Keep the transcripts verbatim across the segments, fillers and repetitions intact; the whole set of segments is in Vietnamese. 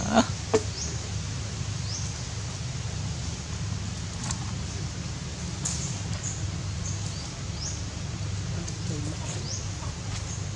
Hãy subscribe cho kênh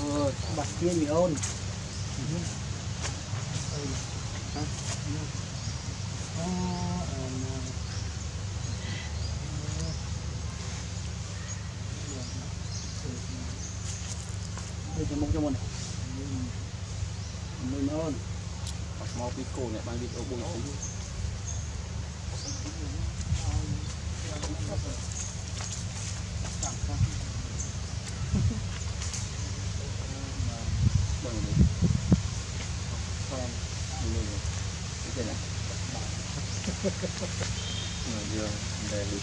ờ, bạc kia bị ôn. Đây là một trong một này, mình ôn. Màu bị cổ này, bạn bị ôn bùng ôn. Ngồi dương, đẹp đi.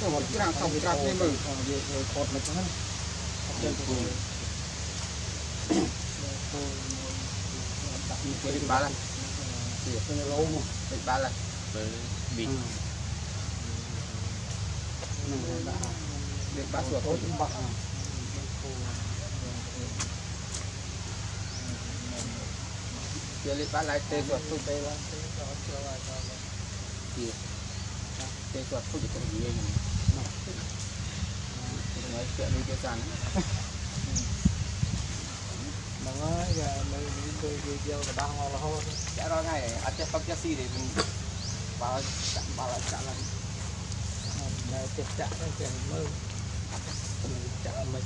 Tôi một cái nào xong thì đặt lên mừng. Rồi cột mệt hơn. Đặt lên ba lần. Đặt lên lâu một. Đặt ba lần. Bị. Đặt ba sửa thôi. Đặt ba sửa thôi. Jadi balai tegur tu belah. Iya. Tegur tu juga begini. Mungkin jadi kesan. Mengapa ya? Mungkin dia dia dah malah. Cara gaya, ada pakai si deh. Balas, balas jalan. Dah tercak tercak melu. Tercak melu.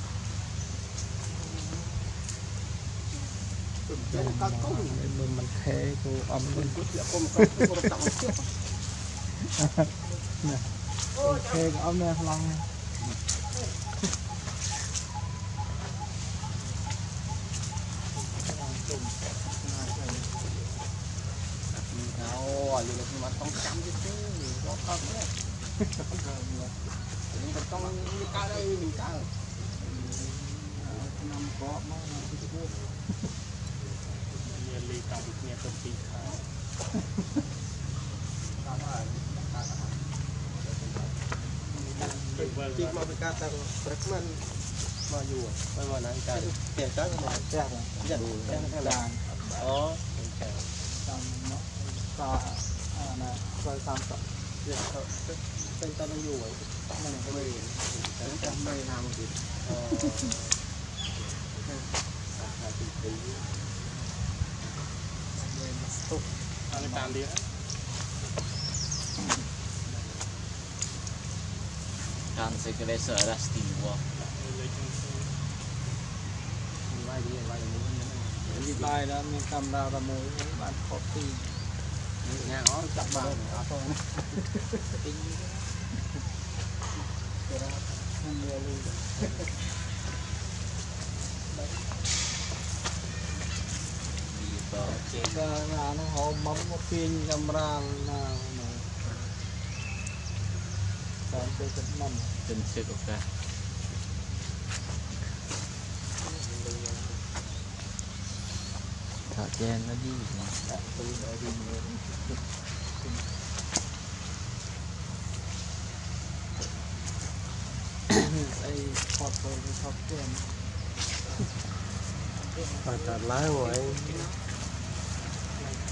Mình thế cô ấm lên thế ấm lên lòng rồi mà con cắm cái chứ có con đấy con cá đây mình cá năm có Hãy subscribe cho kênh Ghiền Mì Gõ để không bỏ lỡ những video hấp dẫn. Hãy subscribe cho kênh Ghiền Mì Gõ để không bỏ lỡ bấm một pin camera nào còn chơi chân mầm chân chơi được cả thợ chen nó đi đã tôi đã đi rồi ai học rồi học chen phải trả lãi rồi Hãy subscribe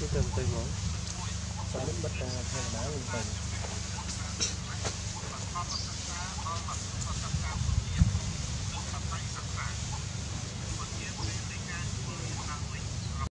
cái tầm tay ngón. Hãy subscribe cho kênh Ghiền Mì Gõ để không bỏ lỡ những video hấp dẫn.